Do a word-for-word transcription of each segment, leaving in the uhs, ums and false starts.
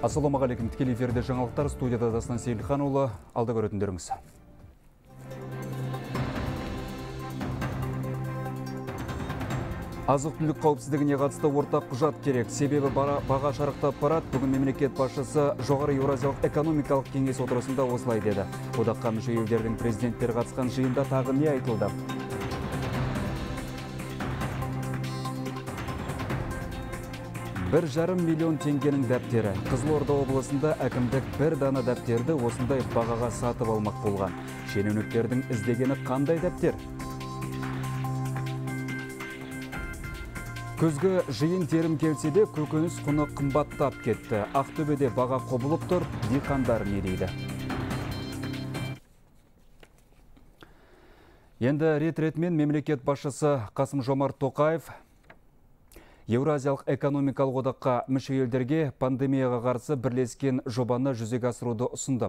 Ассалаумағалейкум, тікелей эфирде жаңалықтар, студияда Дастан Сейлханұлы, алда көретіндеріңіз. Азық-түлік қауіпсіздігіне қатысты ортақ құжат керек. Себебі баға шарықтап барады. Бүгін мемлекет басшысы жоғары Евразиялық экономикалық кеңес отырысында осылай деді. Одаққа мүше елдердің президенттері қатысқан жиында тағы не айтылды? Бір жарым миллион теңгенің дәптері. Қызылорда облысында әкімдік бір дана дәптерді осындай бағаға сатып алмақ болған. Шенеуніктердің іздегені қандай дәптер? Күзгі жиын терім келседе көкөніс құны қымбаттап кетті. Ақтөбеде баға қобылып тұр, диқандар не дейді? Енді рет-ретмен мемлекет басшысы Қасым-Жомарт Тоқаев Евразиялық экономикалық одаққа мүше елдерге пандемияға қарсы бірлескен жобаны жүзеге асыруды ұсынды.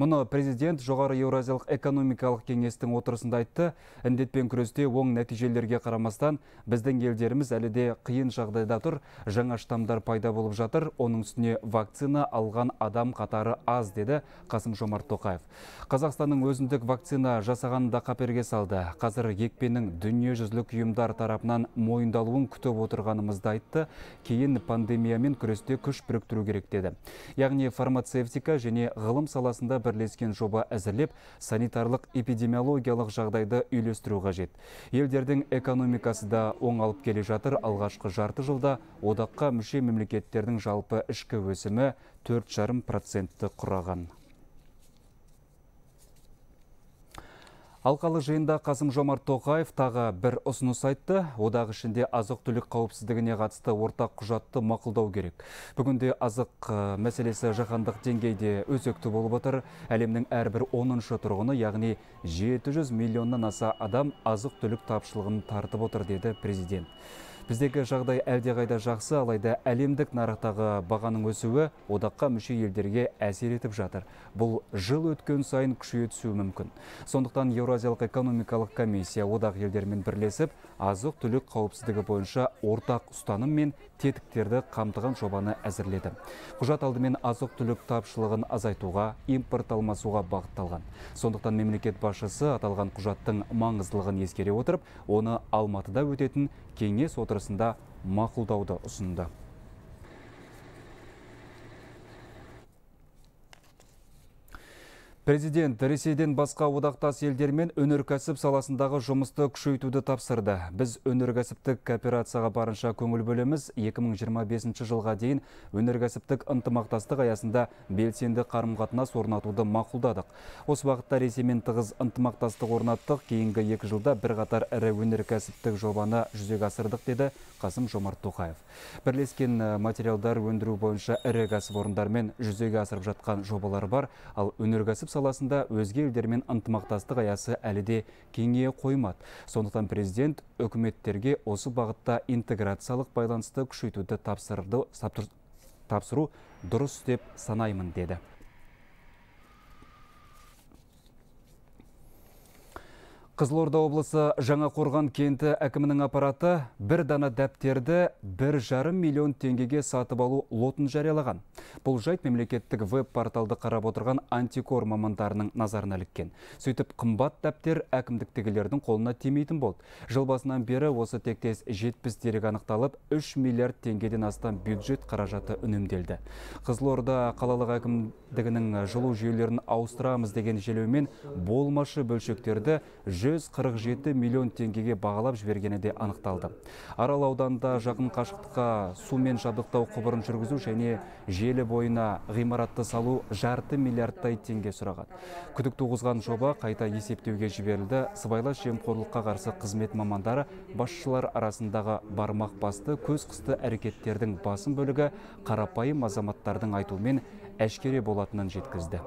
Мұны президент жоғары Евразиялық экономикалық кеңестің отырысында айтты. Індетпен күресте оң нәтижелерге қарамастан біздің елдеріміз әлі де қиын жағдайда тұр. Жаңа штамдар пайда болып жатыр. Оның үстіне вакцина алған адам қатары аз, деді Қасым-Жомарт Тоқаев. Қазақстанның өзіндік вакцина жасағанын да қаперге салды. Қазір екпенің дүниежүзілік ұйымдар тарапынан мойындалуын күтіп отырғанымыз айтты, кейін пандемиямен күресте күш біріктіру керек, деді. Яғни фармацевтика және ғылым саласында бірлескен жоба әзірлеп, санитарлық эпидемиологиялық жағдайды үйлестіру қажет. Елдердің экономикасы да оңалып келе жатыр. Алғашқы жарты жылда одаққа мүше мемлекеттердің жалпы ішкі өсімі төрт жарым процентті құраған. Алқалы жиында Қасым-Жомарт Тоқаев тағы бір ұсыныс айтты. Одағы ішінде азық-түлік қауіпсіздігіне қатысты ортақ құжатты мақұлдау керек. Бүгінде азық мәселесі жаһандық деңгейде өзекті болып отыр. Әлемнің әрбір оныншы тұрғыны, яғни жеті жүз миллионнан аса адам азық-түлік тапшылығын тартып отыр, деді президент. Біздегі жағдай әлдеқайда жақсы, алайда әлемдік нарықтағы бағаның өсуі одаққа мүше елдерге әсер етіп жатыр. Бұл жыл өткен сайын күшейе түсуі мүмкін. Сондықтан Еуразиялық экономикалық комиссия одақ елдерімен бірлесіп, азық-түлік қауіпсіздігі бойынша ортақ ұстаным мен тетіктерді қамтыған жобаны әзірледі. Құжат алдымен азық-түлік тапшылығын азайтуға, импорт алмасуға бағытталған. Сондықтан мемлекет басшысы аталған құжаттың маңыздылығын ескере отырып, оны Алматыда өтетін кеңес отыр арасында мақұлдауды ұсынды. Президент Ресейден басқа одақтас елдермен өнеркәсіп саласындағы жұмысты күшейтуді тапсырды. Біз өнеркәсіптік кооперацияға барынша көңіл бөлеміз. екі мың жиырма бесінші жылға дейін өнеркәсіптік ынтымақтастық аясында белсенді қарым-қатынас орнатуды мақұлдадық. Осы уақытта Ресеймен тығыз ынтымақтастық орнаттық. Кейінгі екі жылда бірқатар ірі өнеркәсіптік жобаны жүзеге асырдық, деді Қасым-Жомарт Тоқаев. Бірлескен материалдар өндіру бойынша ірі кәсіпорындармен жүзеге асырып жатқан жобалар бар, ал өнеркәсіп саласында өзге елдермен ынтымақтастық аясы әлі де кеңейе қоймады. Сондықтан президент үкіметтерге осы бағытта интеграциялық байланысты күшейтуді тапсыру дұрыс деп санаймын, деді. Қызылорда облысы Жаңақорған кенті әкімінің аппараты бір дана дәптерді бір жарым миллион теңгеге сатып алу лотын жариялаған. Бұл жайт мемлекеттік веб-порталды қарап отырған антикор мамандарының назарына іліккен. Сөйтіп, қымбат дәптер әкімдіктегілердің қолына тимейтін болды. Жыл басынан бері осы тектес жетпіс дерек анықталып, үш миллиард теңгеден астам бюджет қаражаты үнемделді. Қызылорда қалалық әкімдігінің жылу жүйелерін ауыстырамыз деген желеумен болмашы бөлшектерді жүз қырық жеті миллион теңгеге бағалап жібергені де анықталды. Арал ауданында жақын қашықтыққа сумен жабдықтау құбырын жүргізу және желі бойына ғимаратты салу жарты миллиардтай теңге сұраған. Күдік туғызған жоба қайта есептеуге жіберілді. Сыбайлас жемқорлыққа қарсы қызмет мамандары басшылар арасындағы бармақ басты, көз қысты әрекеттердің басым бөлігі қарапайым азаматтардың айтуымен әшкере болатынын жеткізді.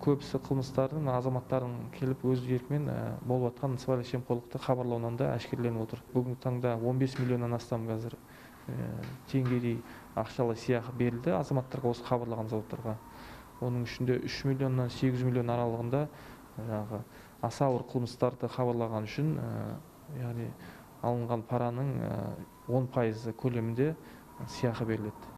Көбісі қылмыстардың, азаматтардың келіп өз еркімен болып атқан сыбайлас жемқорлықты хабарлауынан да әшкереленіп отыр. Бүгінгі таңда он бес миллионнан астам қазір теңгедей ақшалай сыйақы берілді азаматтарға, осы хабарлаған зауыттарға. Оның ішінде үш миллионнан сегіз жүз миллион аралығында аса ауыр қылмыстарды хабарлаған үшін, яғни алынған параның он пайыз көлемінде сыйақы беріледі.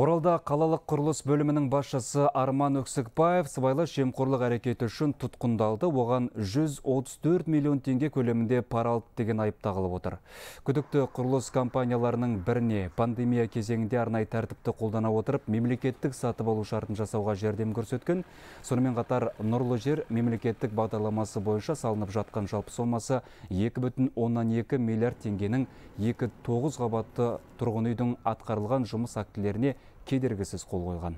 Оралда қалалық құрылыс бөлімінің басшысы Арман Өксікбаев сыбайлас жемқорлық әрекеті үшін тұтқындалды. Оған жүз отыз төрт миллион теңге көлемінде пара алды деген айып тағылып отыр. Күдікті құрылыс компанияларының біріне пандемия кезеңінде арнайы тәртіпті қолдана отырып, мемлекеттік сатып алу шартын жасауға жәрдем көрсеткен. Сонымен қатар нұрлы жер мемлекеттік бағдарламасы бойынша салынып жатқан жалпы сомасы екі бүтін оннан екі миллиард теңгенің екі тоғыз қабатты тұрғын үйдің атқарылған жұмыс актілеріне кедергісіз қол қойған.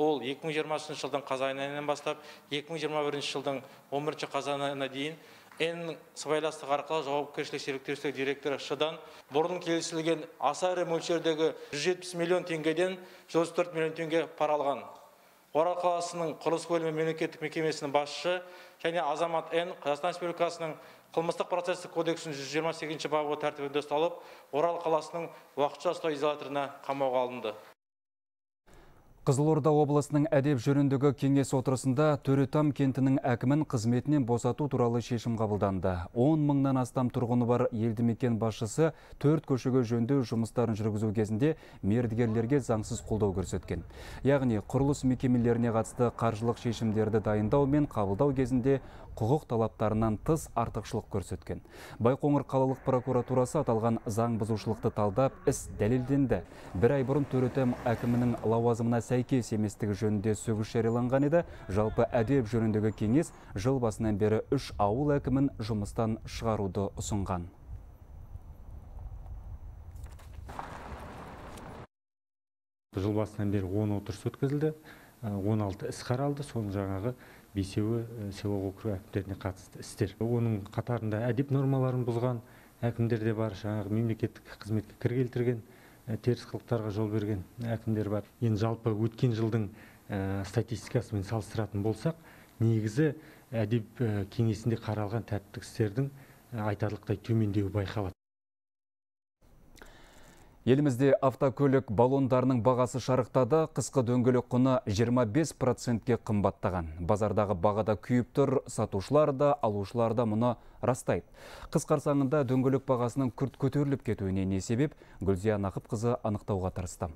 Ол екі мың жиырмасыншы жылдың қазайынан бастап, екі мың жиырма бірінші жылдың он бірінші қазанына дейін Н сыбайластық арқылы жауапкершілік серіктестік директоры Шыдан бұрын келісілген аса ірі мөлшердегі жүз жетпіс миллион теңгеден жүз отыз төрт миллион теңге пара алған. Орал қаласының құрылыс бөлімі мемлекеттік мекемесінің басшысы және азамат Н Қазақстан Республикасының қылмыстық процестік кодексінің жүз жиырма сегізінші бабы тәртібінде ұсталып, Орал қаласының уақытша ұстау изоляторына қамауға алынды. Қызылорда облысының әдеп жөніндегі кеңес отырысында Төретам кентінің әкімін қызметінен босату туралы шешім қабылданды. он мыңнан астам тұрғыны бар елді мекен басшысы төрт көшеге жөндеу жұмыстарын жүргізу кезінде мердігерлерге заңсыз қолдау көрсеткен. Яғни құрылыс мекемелеріне қатысты қаржылық шешімдерді дайындау мен қабылдау кезінде құқық талаптарынан тыс артықшылық көрсеткен. Байқоңыр қалалық прокуратурасы аталған заң бұзушылықты талдап, іс дәлелденді. бір ай бұрын Төретам әкімінің лауазымына сәйкес еместігі жөнінде сөгіс жарияланған еді. Жалпы әдеп жөніндегі кеңес жыл басынан бері үш ауыл әкімін жұмыстан шығаруды ұсынған. Жыл басынан бері он отырыс өткізілді, он алты іс қаралды, соның жаңағы бесеуі селолық округ әкімдеріне қатысты істер. Оның қатарында әдеп нормаларын бұзған әкімдер де бар, жаңағы мемлекеттік қызметке кір келтірген, теріс қылықтарға жол берген әкімдер бар. Енді жалпы өткен жылдың статистикасымен салыстыратын болсақ, негізі әдеп кеңесінде қаралған тәртіптік істердің айтарлықтай төмендеуі байқалады. Елімізде автокөлік баллондарының бағасы шарықтады, қысқы дөңгелек құны жиырма бес процентке қымбаттаған. Базардағы бағада күйіп тұр, сатушылар да, алушылар да мұны растайды. Қыс қарсаңында дөңгелек бағасының күрт көтеріліп кетуіне не себеп? Гүлзия Нақып қызы анықтауға тырысты.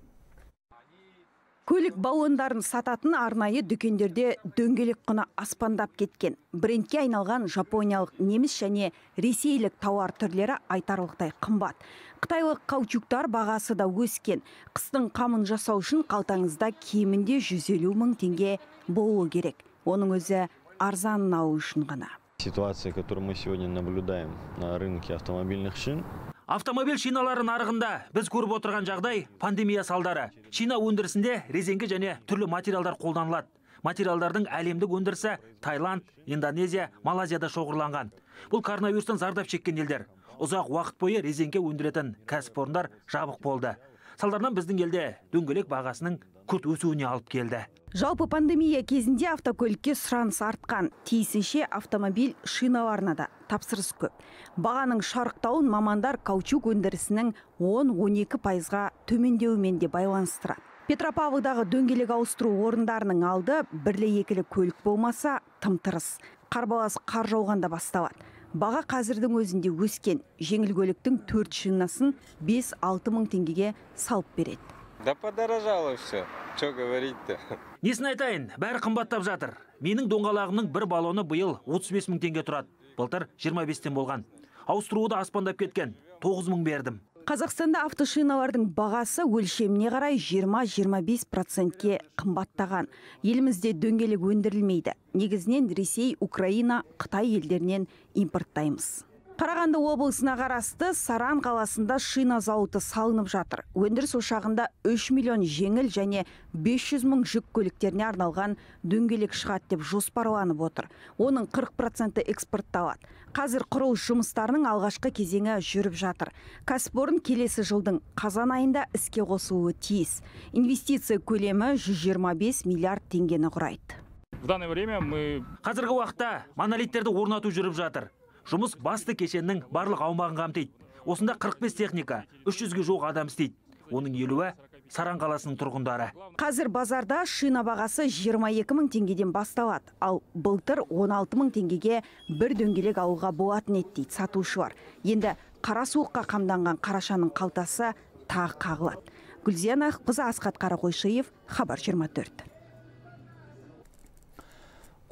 Көлік баллондарын сататын арнайы дүкендерде дөңгелек құны аспандап кеткен. Брендке айналған жапониялық, неміс және ресейлік тауар түрлері айтарлықтай қымбат. Қытайлық каучуктар бағасы да өскен. Қыстың қамын жасау үшін қалтаңызда кемінде жүз елу мың теңге болу керек. Оның өзі арзанын алу үшін ғана. Ситуация, которую мы сегодня наблюдаем на рынке автомобильных шин. Автомобиль шиналары нарығында біз көріп отырған жағдай пандемия салдары. Шина өндірісінде резеңгі және түрлі материалдар қолданылады. Материалдардың әлемдік өндірісі Таиланд, Индонезия, Малайзияда шоғырланған. Бұл коронавирустан зардап шеккен елдер. Ұзақ уақыт бойы резеңгі өндіретін кәсіпорындар жабық болды. Салдарынан біздің елде дөңгелек бағасының күрт өсуіне алып келді. Жалпы пандемия кезінде автокөлікке сұраныс артқан, тиісінше автомобиль шиналарына да тапсырыс көп. Бағаның шарықтауын мамандар каучук өндірісінің он он екі пайызға төмендеуімен де байланыстырады. Петропавлдағы дөңгелек ауыстыру орындарының алды бірлі екілі көлік болмаса тым-тырыс. Қарбалас қар жауғанда басталады. Баға қазірдің өзінде өскен, жеңіл көліктің төрт шинасын бес алты мың теңгеге салып береді. Да подорожало все. Что говорить-то? Несін айтайын, бәрі қымбаттап жатыр. Менің доңғалағымның бір баллоны биыл отыз бес мың теңге тұрады. Былтыр жиырма бестен болған. Ауыстыруы да аспандап кеткен. тоғыз мың бердім. Қазақстанда автошиналардың бағасы өлшеміне қарай жиырма жиырма бес процентке қымбаттаған. Елімізде дөңгелек өндірілмейді. Негізінен Ресей, Украина, Қытай елдерінен импорттаймыз. Қарағанды облысына қарасты Саран қаласында шина зауыты салынып жатыр. Өндіріс ошағында үш миллион жеңіл және бес жүз мың жүк көліктеріне арналған дөңгелек шығады деп жоспарланып отыр. Оның қырық проценті экспортталады. Қазір құрылыс жұмыстарының алғашқы кезеңі жүріп жатыр. Кәсіпорын келесі жылдың қазан айында іске қосылуы тиіс. Инвестиция көлемі жүз жиырма бес миллиард теңгені құрайды. Қазіргі уақытта монолиттерді орнату жүріп жатыр. Жұмыс басты кешеннің барлық аумағын қамтиды. Осында қырық бес техника, үш жүзге жуық адам істейді. Оның елуі Саран қаласының тұрғындары. Қазір базарда шина бағасы жиырма екі мың теңгеден басталады, ал былтыр он алты мың теңгеге бір дөңгелек алуға болатын еді, дейді сатушылар. Енді қара суыққа қамданған қарашаның қалтасы тағы қағылады. Гүлзия Нақып қызы, Асқат Қарақойшиев, Хабар жиырма төрт.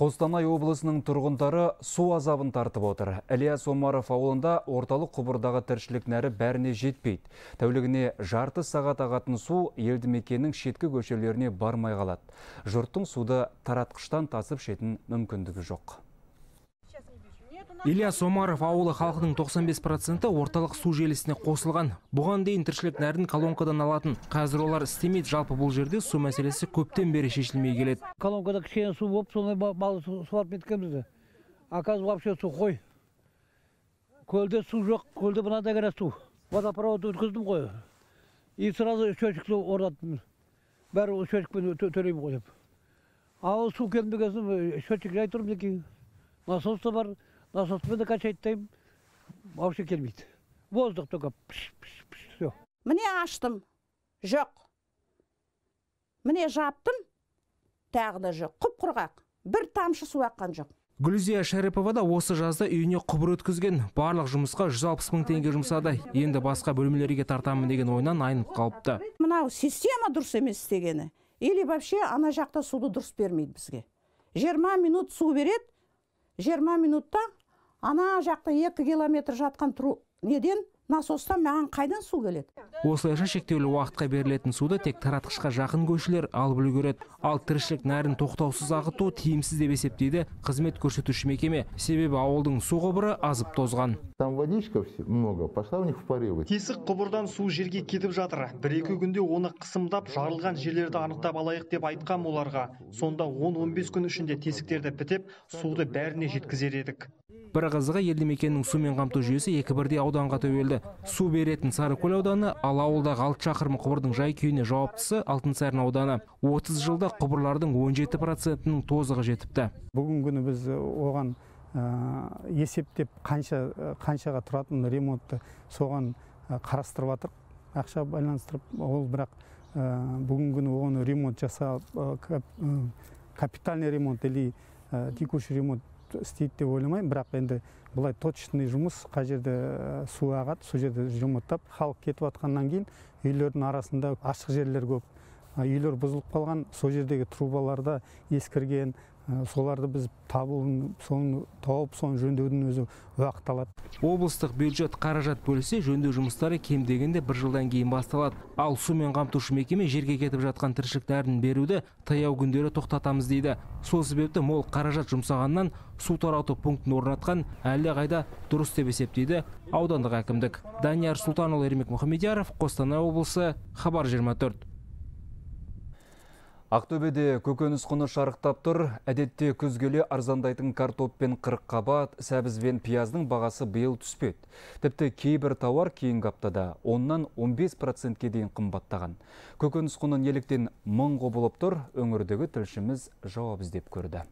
Қостанай облысының тұрғындары су азабын тартып отыр. Ілияс Омаров ауылында орталық құбырдағы тіршілік нәрі бәріне жетпейді. Тәулігіне жарты сағат ағатын су елді мекеннің шеткі көшелеріне бармай қалады. Жұрттың суды таратқыштан тасып шетін мүмкіндігі жоқ. Ілияс Омаров ауылы халқының тоқсан бес проценті орталық су желісіне қосылған. Бұған дейін тіршілік нәрін колонкадан алатын. Қазір олар істемейді. Жалпы бұл жерде су мәселесі көптен бері шешілмей келеді. Колонкада кішкене су болып, сондай малы суарып кеткен бізді. Оказывается, вообще су қой. Көлде су жоқ, көлде мынандай ғана су. Водопроводты өткіздім ғой. И сразу счетчикті орнаттым. Бәрі счетчикпен төлеймін ғой деп. Ал су келмеген соң счетчик жай тұрмын екен. Насос та бар. Насоспен де қачайттайым, аушы келмейді. Воздух только пш-пш-пш, все. Міне аштым, жоқ. Міне жаптым, тағы да жоқ. Құп құрғақ, бір тамшы су аққан жоқ. Гүлзия Шариповада осы жазда үйіне құбыр өткізген, барлық жұмысқа жүз алпыс мың теңге жұмсады. Енді басқа бөлмелерге тартамын деген ойнан айнып қалыпты. Мынау система дұрыс емес дегені. Или вообще ана жақта суды дұрыс бермейді бізге. жиырма минут су береді, жиырма минутта ана жақта екі километр жатқан тұру неден насостан маған қайдан су келеді. Осылайша шектеулі уақытқа берілетін суды тек таратқышқа жақын көшелер алып үлгереді. Ал тіршілік нәрін тоқтаусыз ағыту тиімсіз деп есептейді қызмет көрсетуші мекеме. Себебі ауылдың су құбыры азып тозған. Тесік құбырдан су жерге кетіп жатыр. Бір-екі күнде оны қысымдап жарылған жерлерді анықтап алайық деп айтқан оларға. Сонда он он бес күн ішінде тесіктерді бітеп, суды бәріне жеткізер едік. Бір қызығы, елді мекеннің сумен қамту жүйесі екі бірдей ауданға тәуелді. Су беретін Сарыкөл ауданы, ал ауылдағы алты шақырым құбырдың жай күйіне жауаптысы Алтынсарин ауданы. отыз жылда құбырлардың он жеті процентінің тозығы жетіпті. Бүгін күні біз оған есептеп қанша қаншаға тұратын ремонтты соған қарастырып жатыр. Ақша байланыстырып, ол бірақ бүгін күні оған ремонт жасап, капитальный ремонт или текущий ремонт істейді деп ойлаймын, бірақ енді бұлай точный жұмыс, қай жерде су ағады, сол жерде жұмыттап, халық кетіп атқаннан кейін үйлердің арасында ашық жерлер көп, үйлер бұзылып қалған, сол жердегі трубаларда ескірген, соларды біз табылын, соны тауып, соны жөндеудің өзі уақыт алады. Облыстық бюджет қаражат бөлсе, жөндеу жұмыстары кем дегенде бір жылдан кейін басталады. Ал сумен қамтушы мекеме жерге кетіп жатқан тіршіліктерін беруді таяу күндері тоқтатамыз дейді. Сол себепті мол қаражат жұмсағаннан су тарату пунктін орнатқан әлі қайда дұрыс деп есептейді аудандық әкімдік. Данияр Султанұлы, Ермек Мухаммедьяров, Қостанай облысы, Хабар жиырма төрт. Ақтөбеде көкөніс құны шарықтап тұр. Әдетте күзгелі арзандайтын картоп пен қырыққабат, сәбіз бен пияздың бағасы биыл түспеді. Тіпті кейбір тауар кейінгі аптада оннан он бес процентке дейін қымбаттаған. Көкөніс құны неліктен мың құбылып тұр? Өңірдегі тілшіміз жауап іздеп көрді.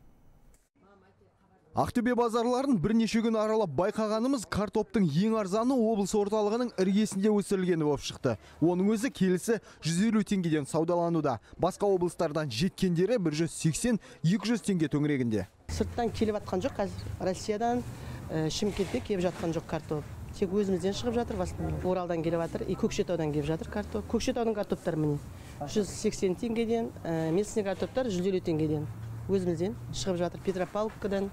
Ақтөбе базарларын бірнеше күн аралап байқағанымыз, картоптың ең арзаны облыс орталығының іргесінде өсірілгені болып шықты. Оның өзі келісі жүз елу теңгеден саудалануда. Басқа облыстардан жеткендері бір жүз сексен екі жүз теңге төңірегінде. Сырттан келіп атқан жоқ, қазір Россиядан, Шымкентте келіп жатқан жоқ картоп. Тек өзімізден шығып жатыр, Оралдан келіп жатыр, Көкшетаудан келіп жатыр картоп. Көкшетаудың картоптар міне жүз сексен теңгеден, местный картоптар жүз елу теңгеден. Өзімізден шығып жатыр Петропавловкадан.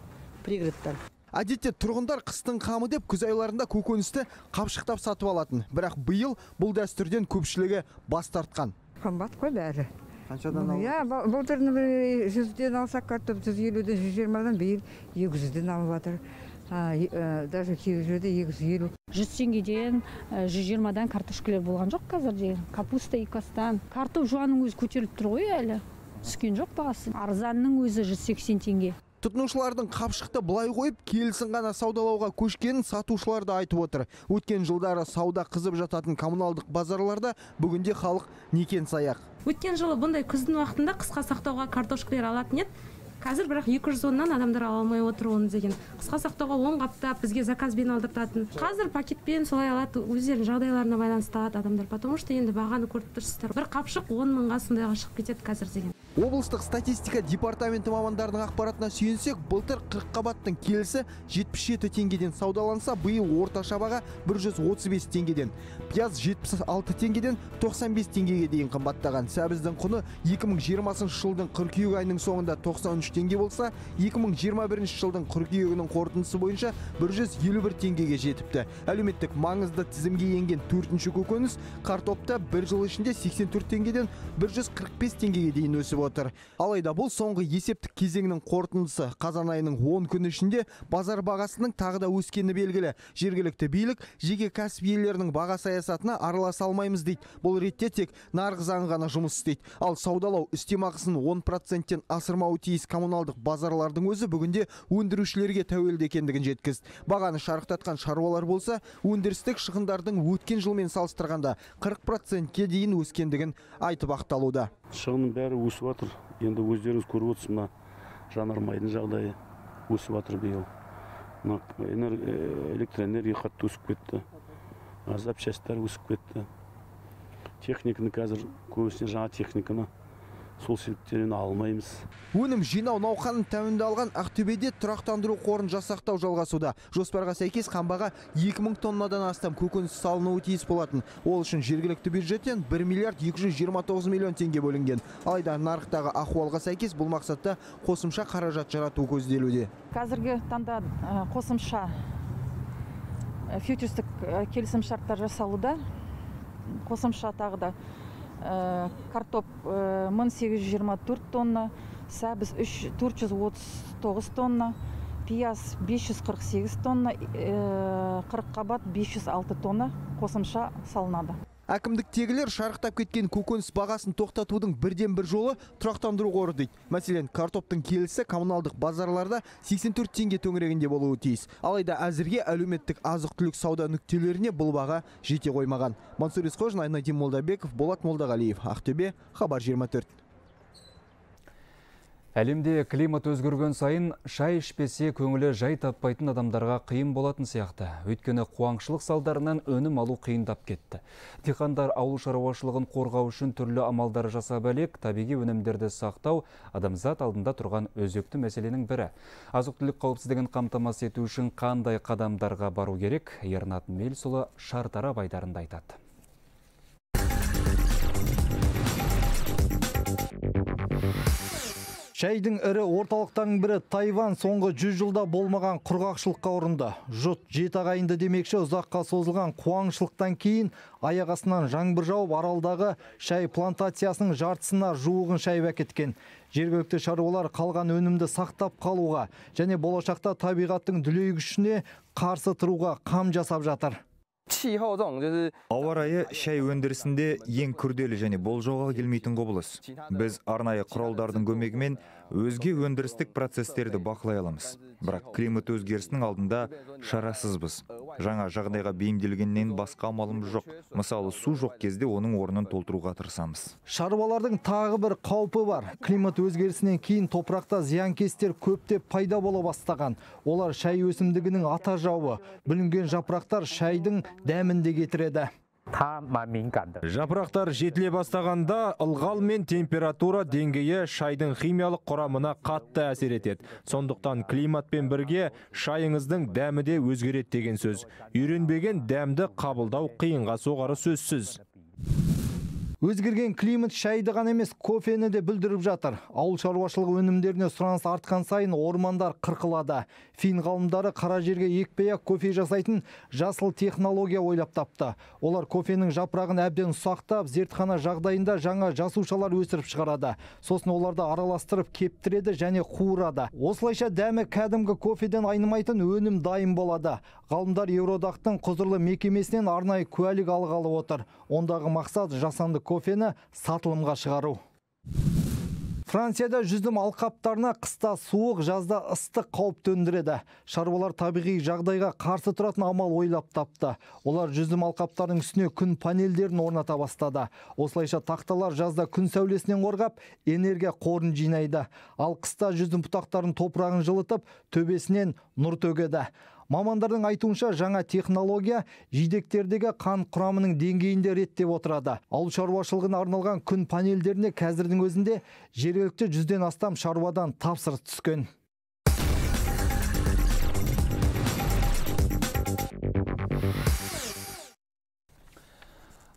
Әдетте тұрғындар қыстың қамы деп күз айларында көкөністі қапшықтап сатып алатын. Бірақ биыл бұл дәстүрден көпшілігі бас тартқан. Қымбат қой бәрі. Қаншадан алып? Былтырны жүзден алсақ картоп жүз елуден жүз жиырмадан, биыл екі жүзден алып жатыр. Даже кейбір жерде екі жүз елу. жүз теңгеден жүз жиырмадан картошкілер болған жоқ қазір дейін. Капуста екібастан. Картоп жуаның өзі көтеріліп тұр ғой әлі. Түскен жоқ бағасы. Арзанның өзі жүз сексен теңге. Тұтынушылардың қапшықты бұлай қойып, келісін ғана саудалауға көшкенін сатушылар да айтып отыр. Өткен жылдары сауда қызып жататын коммуналдық базарларда бүгінде халық некен саяқ. Өткен жылы бұндай күздің уақытында қысқа сақтауға картошкілер алатын еді. Қазір бірақ екі жүз оннан адамдар ала алмай отыруын деген. Қысқа сақтауға он қаптап бізге заказбен алдыртатын. Қазір пакетпен солай алады, өздерінің жағдайларына байланысты алады адамдар. Потому что енді бағаны көріп тұрсыздар. Бір қапшық он мыңға сондайға шығып кетеді қазір деген. Облыстық статистика департаменті мамандарының ақпаратына сүйенсек, былтыр қырық қабаттың келісі жетпіс жеті теңгеден саудаланса, биыл орташа баға бір жүз отыз бес теңгеден, пияз жетпіс алты теңгеден тоқсан бес теңгеге дейін қымбаттаған. Сәбіздің құны екі мың жиырмасыншы жылдың қыркүйек айының соңында тоқсан үш теңге болса, екі мың жиырма бірінші жылдың қыркүйегінің қорытындысы бойынша бір жүз елу бір теңгеге жетіпті. Әлеуметтік маңызды тізімге енген төртінші көкөніс картопта бір жыл ішінде сексен төрт теңгеден бір жүз қырық бес теңгеге дейін өсіп отыр. Алайда бұл соңғы есептік кезеңнің қорытындысы. Қазан айының он күні ішінде базар бағасының тағы да өскені белгілі. Жергілікті билік жеке кәсіп иелерінің баға саясатына араласа алмаймыз дейді. Бұл ретте тек нарық заңы ғана жұмыс істейді. Ал саудалау үстемақысын он проценттен асырмауы тиіс коммуналдық базарлардың өзі бүгінде өндірушілерге тәуелді екендігін жеткізді. Бағаны шарықтатқан шаруалар болса, өндірістік шығындардың өткен жылмен салыстырғанда қырық процентке дейін өскендігін айтып ақталуда. Шығынның бәрі өсіп жатыр. Енді өздеріңіз көріп отырсыз, мына жанармайдың жағдайы өсіп жатыр биыл. Мына электроэнергия қатты өсіп кетті. Запчастьтар өсіп кетті. Техниканы қазір көбісіне жаңа техниканы сол себептерін алмаймыз. Өнім жинау науқанын тәмамдалған Ақтөбеде тұрақтандыру қорын жасақтау жалғасуда. Жоспарға сәйкес қамбаға екі мың тоннадан астам көкөніс салынуы тиіс болатын. Ол үшін жергілікті бюджеттен бір миллиард екі жүз жиырма тоғыз миллион теңге бөлінген. Алайда нарықтағы ахуалға сәйкес бұл мақсатта қосымша қаражат жарату көзделуде. Қазіргі таңда қосымша фьючерстік келісім шарттар жасалуда. Қосымша тағы да картоп мың сегіз жүз жиырма төрт тонна, сәбіз төрт жүз отыз тоғыз тонна, пияз бес жүз қырық сегіз тонна, қырыққабат бес жүз алты тонна қосымша салынады. Әкімдіктегілер шарықтап кеткен көкөніс бағасын тоқтатудың бірден бір жолы тұрақтандыру қоры дейді. Мәселен, картоптың келісі коммуналдық базарларда сексен төрт теңге төңірегінде болуы тиіс. Алайда әзірге әлеуметтік азық-түлік сауда нүктелеріне бұл баға жете қоймаған. Мансур Искожын, Айныр Молдабеков, Болат Молдағалиев, Ақтөбе, Хабар жиырма төрт. Әлемде климат өзгерген сайын шай ішпесе көңілі жай таппайтын адамдарға қиын болатын сияқты. Өйткені қуаңшылық салдарынан өнім алу қиындап кетті. Диқандар ауыл шаруашылығын қорғау үшін түрлі амалдар жасап әлек, табиғи өнімдерді сақтау адамзат алдында тұрған өзекті мәселенің бірі. Азық-түлік қауіпсіздігін қамтамасыз ету үшін қандай қадамдарға бару керек? Ернат Мельсұлы шартарап айдарында айтады. Шайдың ірі орталықтарының бірі Тайвань соңғы жүз жылда болмаған құрғақшылыққа ұрынды. Жұт жеті ағайынды демекші ұзаққа созылған қуаңшылықтан кейін аяғасынан жаңбыр жауып аралдағы шай плантациясының жартысына жуығын шай әкеткен. Жергілікті шаруалар қалған өнімді сақтап қалуға және болашақта табиғаттың дүлей күшіне қарсы тұруға қам жасап жатыр. Ауа райы шай өндірісінде ең күрделі және болжауға келмейтін құбылыс. Біз арнайы құралдардың көмегімен өзге өндірістік процестерді бақылай аламыз. Бірақ климат өзгерісінің алдында шарасызбыз. Жаңа жағдайға бейімделгеннен басқа амалымыз жоқ. Мысалы, су жоқ кезде оның орнын толтыруға тырысамыз. Шаруалардың тағы бір қаупі бар. Климат өзгерісінен кейін топырақта зиянкестер көптеп пайда бола бастаған. Олар шай өсімдігінің ата жауы. Бүлінген жапырақтар шайдың дәмінде кетіреді. Жапырақтар жетіле бастағанда ылғал мен температура деңгейі шайдың химиялық құрамына қатты әсер етеді. Сондықтан климатпен бірге шайыңыздың дәмі де өзгереді деген сөз. Үйренбеген дәмді қабылдау қиынға соғары сөзсіз. Өзгерген климат шайды ғана емес, кофені де бүлдіріп жатыр. Ауыл шаруашылығы өнімдеріне сұраныс артқан сайын ормандар қырқылады. Фин ғалымдары қара жерге екпея кофе жасайтын жасыл технология ойлап тапты. Олар кофенің жапырағын әбден ұсақтап, зертхана жағдайында жаңа жасушалар өсіріп шығарады. Сосын оларды араластырып кептіреді және қуырады. Осылайша дәмі кәдімгі кофеден айнымайтын өнім дайын болады. Ғалымдар Еуродақтың құзырлы мекемесінен арнайы куәлік алғалы отыр. Ондағы мақсат жасанды кофені сатылымға шығару. Францияда жүзім алқаптарына қыста суық, жазда ыстық қауіп төндіреді. Шаруалар табиғи жағдайға қарсы тұратын амал ойлап тапты. Олар жүзім алқаптарының үстіне күн панельдерін орната бастады. Осылайша тақталар жазда күн сәулесінен қорғап, энергия қорын жинайды. Ал қыста жүзім бұтақтарын топырағын жылытып, төбесінен нұр төгеді. Мамандардың айтуынша, жаңа технология жидектердегі қан құрамының деңгейінде реттеп отырады. Ауыл шаруашылығына арналған күн панельдеріне қазірдің өзінде жергілікті жүзден астам шаруадан тапсырыс түскен.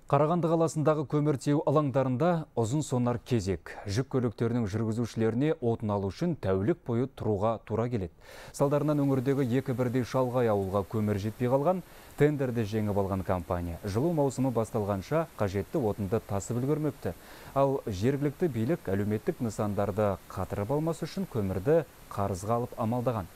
Қарағанды қаласындағы көміртеу алаңдарында ұзын сонар кезек. Жүк көліктерінің жүргізушілеріне отын алу үшін тәулік бойы тұруға тура келеді. Салдарынан өңірдегі екі бірдей шалғай ауылға көмір жетпей қалған, тендерді жеңіп алған компания жылу маусымы басталғанша қажетті отынды тасып үлгермепті. Ал жергілікті билік әлеуметтік нысандарды қатырып алмас үшін көмірді қарызға алып амалдаған.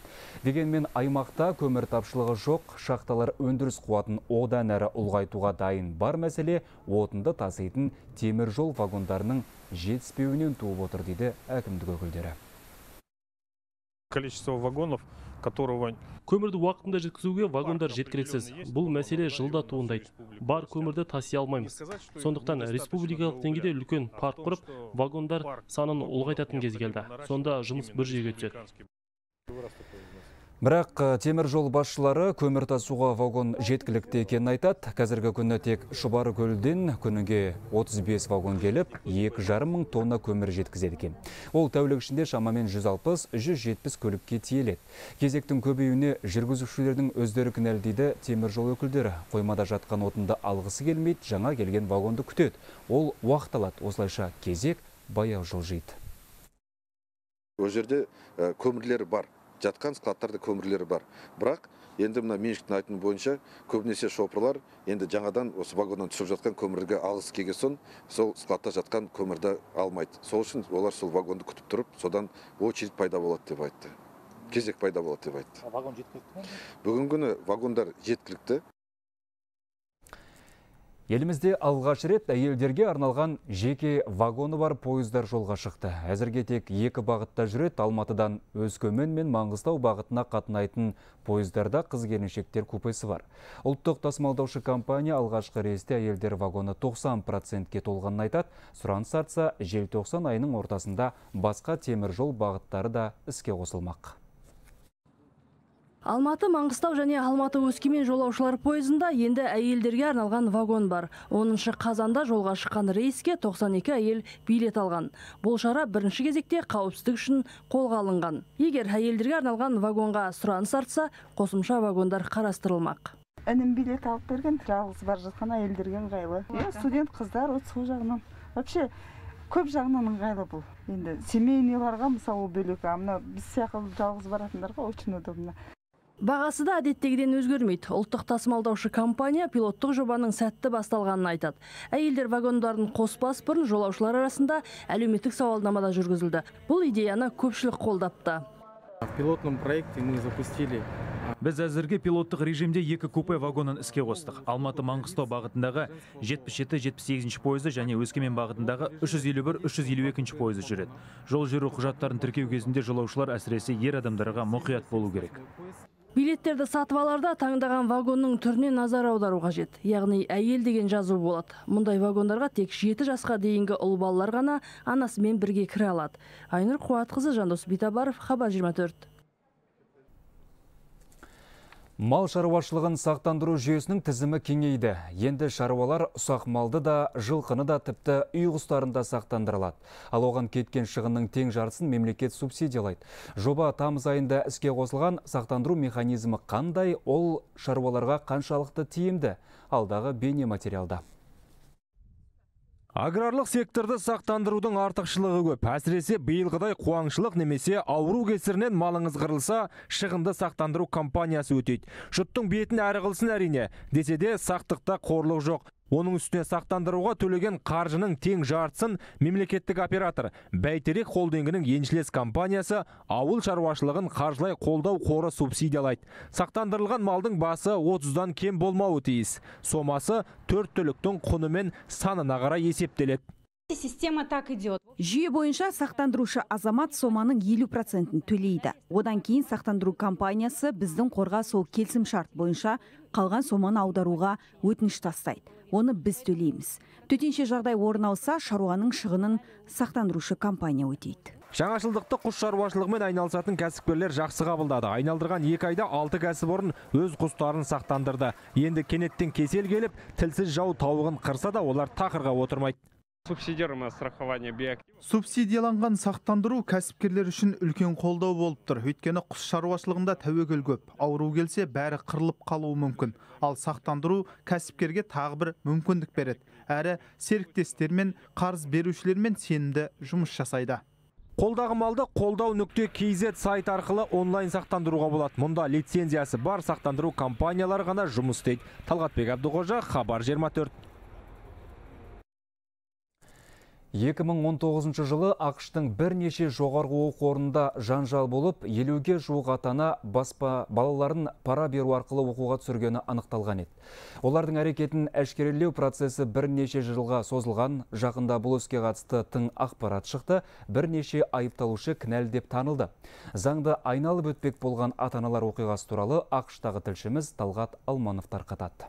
Дегенмен аймақта көмір тапшылығы жоқ, шахталар өндіріс қуатын одан әрі ұлғайтуға дайын. Бар мәселе отынды таситын темір жол вагондарының жетіспеуінен туып отыр, дейді әкімдік өкілдері. Количество вагонов, которого... Көмірді уақытында жеткізуге вагондар жеткіліксіз. Бұл мәселе жылда туындайды. Бар көмірді таси алмаймыз. Сондықтан республикалық деңгейде үлкен парк құрып, вагондар санын ұлғайтатын кез келді. Сонда жұмыс бір жерге түседі. Бірақ темір жол басшылары көмір тасуға вагон жеткілікті екенін айтады. Қазіргі күні тек Шұбары көлден күніге отыз бес вагон келіп, екі жарым мың тонна көмір жеткізеді екен. Ол тәулік ішінде шамамен жүз алпыс жүз жетпіс көлікке тиеледі. Кезектің көбеюіне жүргізушілердің өздері кінәлі, дейді темір жол өкілдері. Қоймада жатқан отынды алғысы келмейді, жаңа келген вагонды күтеді. Ол уақыт алады. Осылайша кезек баяу жылжиды. Ол жерде көмірлер бар. Жатқан складтарда көмірлері бар. Бірақ енді мына меншіктің айтының бойынша көбінесе шопырлар енді жаңадан осы вагоннан түсіп жатқан көмірге алысы келген соң сол складта жатқан көмірді алмайды. Сол үшін олар сол вагонды күтіп тұрып, содан очередь пайда болады деп айтты. Кезек пайда болады деп айтты. Вагон жеткілікті ме? Бүгінгі күні вагондар жеткілікті. Елімізде алғаш рет әйелдерге арналған жеке вагоны бар пойыздар жолға шықты. Әзірге тек екі бағытта жүреді. Алматыдан Өскемен мен Маңғыстау бағытына қатынайтын пойыздарда қыз-келіншектер купесі бар. Ұлттық тасымалдаушы компания алғашқы рейсте әйелдер вагоны тоқсан процентке толғанын айтады. Сұраныс артса, желтоқсан айының ортасында басқа темір жол бағыттары да іске қосылмақ. Алматы, Маңғыстау және Алматы Өскемен жолаушылар пойызында енді әйелдерге арналған вагон бар. оныншы қазанда жолға шыққан рейске тоқсан екі әйел билет алған. Бұл шара бірінші кезекте қауіпсіздік үшін қолға алынған. Егер әйелдерге арналған вагонға сұраныс артса, қосымша вагондар қарастырылмақ. Інім билет алып берген, жалғыз бар жатқан әйелдерге ыңғайлы. Студент қыздар отыз жағынан. Вообще көп жағынан ыңғайлы бұл. Енді семейниларға мысалы бөлек, амна біз сияқты жалғыз баратындарға очень удобно. Бағасы да әдеттегіден өзгермейді. Ұлттық тасымалдаушы компания пилоттық жобаның сәтті басталғанын айтады. Әйелдер вагондарын қоспас бұрын жолаушылар арасында әлеуметтік сауалнамада жүргізілді. Бұл идеяны көпшілік қолдапты. Пилотным проекте мы запустили. Біз әзірге пилоттық режимде екі купе вагонын іске қостық. Алматы Маңғыстау бағытындағы жетпіс жеті жетпіс сегізінші пойызы және Өскемен бағытындағы үш жүз елу бір үш жүз елу екінші пойызы жүреді. Жол жүру құжаттарын тіркеу кезінде жолаушылар, әсіресе ер адамдарға мұқият болу керек. Билеттерді сатып аларда таңдаған вагонның түріне назар аудару қажет. Яғни әйел деген жазу болады. Мұндай вагондарға тек жеті жасқа дейінгі ұл балалар ғана анасымен бірге кіре алады. Айныр Қуатқызы, Жандос Битабаров, Хабар жиырма төрт. Мал шаруашылығын сақтандыру жүйесінің тізімі кеңейді. Енді шаруалар ұсақ малды да, жылқыны да, тіпті үй құстарында сақтандырылады. Ал оған кеткен шығынның тең жартысын мемлекет субсидиялайды. Жоба тамыз айында іске қосылған. Сақтандыру механизмі қандай, ол шаруаларға қаншалықты тиімді? Алдағы бейне материалда. Аграрлық секторды сақтандырудың артықшылығы көп. Әсіресе биылғыдай қуаңшылық немесе ауру кесірінен малыңыз қырылса, шығынды сақтандыру компаниясы өтейді. Жұттың бетін әрі қылсын әрине, десе де сақтықта қорлық жоқ. Оның үстіне сақтандыруға төлеген қаржының тең жартысын мемлекеттік оператор Бәйтерек холдингінің еншілес компаниясы ауыл шаруашылығын қаржылай қолдау қоры субсидиялайды. Сақтандырылған малдың басы отыздан кем болмауы тиіс. Сомасы төрт түліктің құны мен санына қарай есептеледі. Система так идет. Жүйе бойынша сақтандырушы азамат соманың елу процентін төлейді. Одан кейін сақтандыру компаниясы біздің қорға сол келісім шарт бойынша қалған соманы аударуға өтініш тастайды. Оны біз төлейміз. Төтенше жағдай орын алса, шаруаның шығынын сақтандырушы компания өтейді. Жаңашылдықты құс шаруашылығымен айналысатын кәсіпкерлер жақсы қабылдады. Айналдырған екі айда алты кәсіпорын өз құстарын сақтандырды. Енді кенеттен кесел келіп, тілсіз жау тауығын қырса да олар тақырға отырмайды. Субсидияланған сақтандыру кәсіпкерлер үшін үлкен қолдау болып тұр. Өйткені құс шаруашылығында тәуекел көп. Ауру келсе, бәрі қырылып қалуы мүмкін. Ал сақтандыру кәсіпкерге тағы бір мүмкіндік береді. Әрі серіктестермен, қарыз берушілермен сенімді жұмыс жасайды. Қолдағы малды қолдау нүкте кз сайт арқылы онлайн сақтандыруға болады. Мұнда лицензиясы бар сақтандыру компаниялары ғана жұмыс істейді. Талғатбек Абдықожа, Хабар жиырма төрт. екі мың он тоғызыншы жылы ақштың бірнеше жоғарғы оқу орнында жанжал болып, елуге жуық ата-ана баспа балаларын пара беру арқылы оқуға түсіргені анықталған еді. Олардың әрекетін әшкерелеу процесі бірнеше жылға созылған. Жақында бұл іске қатысты тың ақпарат шықты, бірнеше айыпталушы кінәлі деп танылды. Заңды айналып өтпек болған ата-аналар оқиғасы туралы ақштағы тілшіміз Талғат Алманов тарқатады.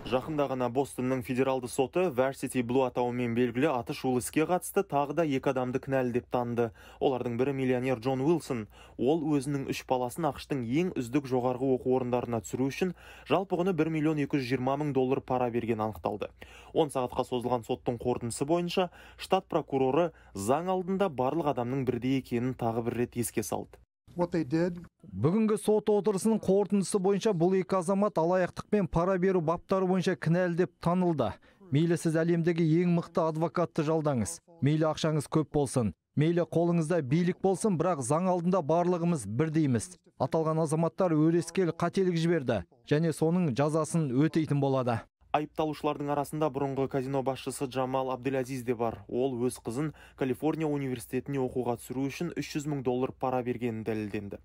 Жақында ғана Бостонның федералды соты Varsity Blue атауымен белгілі атышулы іске қатысты тағы да екі адамды кінәлі деп танды. Олардың бірі миллионер Джон Уилсон. Ол өзінің үш баласын ақштың ең үздік жоғарғы оқу орындарына түсіру үшін жалпы құны бір миллион екі жүз жиырма мың доллар пара берген анықталды. он сағатқа созылған соттың қорытындысы бойынша штат прокуроры заң алдында барлық адамның бірдей екенін тағы бір рет еске салды. Бүгінгі сот отырысының қорытындысы бойынша бұл екі азамат алаяқтықпен пара беру баптары бойынша кінәлі деп танылды. Мейлі сіз әлемдегі ең мықты адвокатты жалдаңыз, мейлі ақшаңыз көп болсын, мейлі қолыңызда билік болсын, бірақ заң алдында барлығымыз бірдейміз. Аталған азаматтар өрескел қателік жіберді және соның жазасын өтейтін болады. Айыпталушылардың арасында бұрынғы казино басшысы Джамал Абделазиз де бар. Ол өз қызын Калифорния университетіне оқуға түсіру үшін үш жүз мың доллар пара бергені дәлелденді.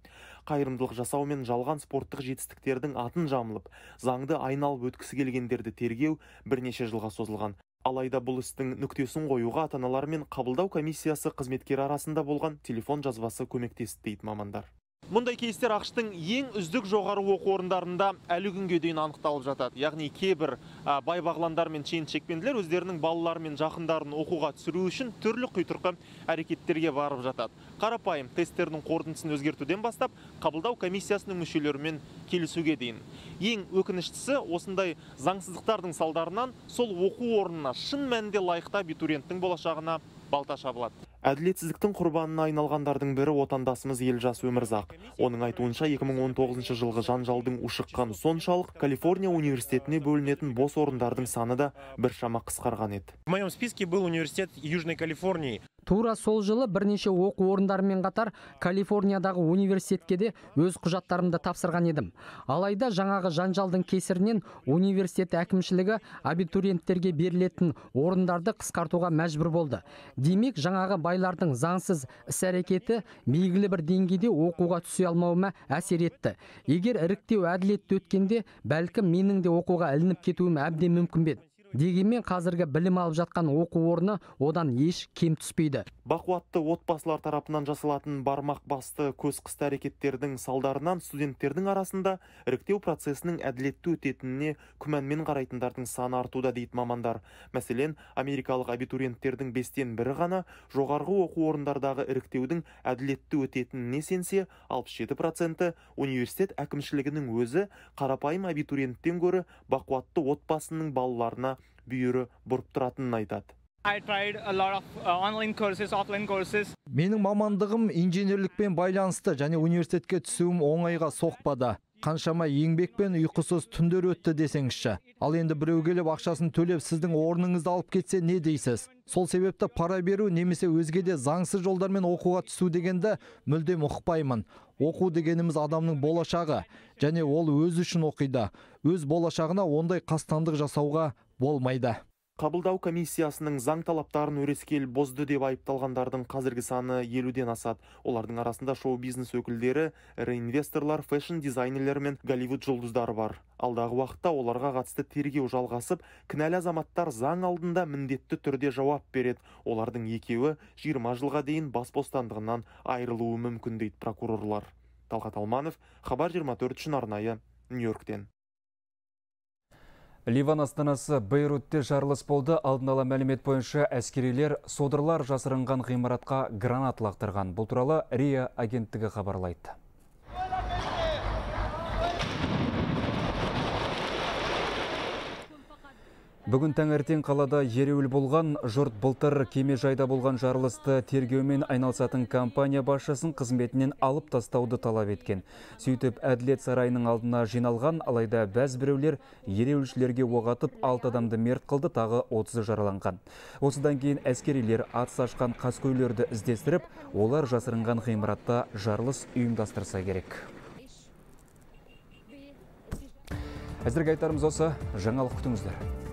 Қайырымдылық жасау мен жалған спорттық жетістіктердің атын жамылып, заңды айналып өткісі келгендерді тергеу бірнеше жылға созылған. Алайда бұл істің нүктесін қоюға ата-аналар мен қабылдау комиссиясы қызметкері арасында болған телефон жазбасы көмектесті дейді мамандар. Мұндай кейстер ақштың ең үздік жоғары оқу орындарында әлі күнге дейін анықталып жатады. Яғни кейбір бай бағландар мен шен-шекпенділер өздерінің балалары мен жақындарын оқуға түсіру үшін түрлі құйтырқы әрекеттерге барып жатады. Қарапайым тесттердің қорытындысын өзгертуден бастап, қабылдау комиссиясының мүшелерімен келісуге дейін. Ең өкініштісі осындай заңсыздықтардың салдарынан сол оқу орнына шын мәнінде лайықты абитуриенттің болашағына балта шабылады. Әділетсіздіктің құрбанына айналғандардың бірі отандасымыз елжас Өмірзак. Оның айтуынша екі мың он тоғызыншы жылғы жанжалдың ушыққан соншалық Калифорния университетіне бөлінетін бос орындардың саны да біршама қысқарған еді. В моем списке был университет Южной Калифорнии. Тура сол жылы бірнеше оқу орындарымен қатар Калифорниядағы университетке де өз құжаттарымды тапсырған едім. Алайда жаңағы жанжалдың кесірінен университет әкімшілігі абитуриенттерге берілетін орындарды қысқартуға мәжбүр болды. Демек, жаңағы байлардың заңсыз іс-әрекеті белгілі бір деңгейде оқуға түсе алмауыма әсер етті. Егер іріктеу әділетті өткенде, бәлкім менің де оқуға ілініп кетуім әбден мүмкін бе. Дегенмен қазіргі білім алып жатқан оқу орны одан еш кем түспейді. Бақуатты отбасылар тарапынан жасалатын бармақ басты көз қысты әрекеттердің салдарынан студенттердің арасында іріктеу процесінің әділетті өтетініне күмәнмен қарайтындардың саны артуда дейді мамандар. Мәселен, америкалық абитуриенттердің бестен бірі ғана жоғарғы оқу орындардағы іріктеудің әділетті өтетініне сенсе, алпыс жеті проценті университет әкімшілігінің өзі қарапайым абитуриенттен гөрі бақуатты отбасының балаларына бүйірі бұрып тұратынын айтады. Менің мамандығым инженерлікпен байланысты және университетке түсуім оңайға соқпады. Қаншама еңбекпен ұйқысыз түндер өтті десеңізші. Ал енді біреу келіп ақшасын төлеп сіздің орныңызды алып кетсе не дейсіз? Сол себепті пара беру немесе өзге де заңсыз жолдармен оқуға түсу дегенді мүлдем ұқпаймын. Оқу дегеніміз адамның болашағы және ол өз үшін оқиды. Өз болашағына ондай қастандық жасауға болмайды. Қабылдау комиссиясының заң талаптарын өрескел бұзды деп айыпталғандардың қазіргі саны елуден асады. Олардың арасында шоу-бизнес өкілдері, реинвесторлар, фэшн-дизайнерлер мен Голливуд жұлдыздары бар. Алдағы уақытта оларға қатысты тергеу жалғасып, кінәлі азаматтар заң алдында міндетті түрде жауап береді. Олардың екеуі жиырма жылға дейін бас бостандығынан айырылуы мүмкін дейді прокурорлар. Талғат Алманов, Хабар жиырма төрт үшін арнайы, Нью-Йорктен. Ливан астанасы Бейрутте жарылыс болды. Алдын ала мәлімет бойынша әскерилер содырлар жасырынған ғимаратқа гранат лақтырған. Бұл туралы РИА агенттігі хабарлайды. Бүгін таңертең қалада ереуіл болған. Жұрт былтыр кемежайда болған жарылысты тергеумен айналысатын компания басшысын қызметінен алып тастауды талап еткен. Сөйтіп әділет сарайының алдына жиналған, алайда бәз біреулер ереуілшілерге оқ атып алты адамды мерт қылды, тағы отызы жараланған. Осыдан кейін әскерилер атыс ашқан қаскөйлерді іздестіріп, олар жасырынған ғимаратта жарылыс ұйымдастырса керек. Әзірге айтарымыз осы, жаңалық күтіңіздер.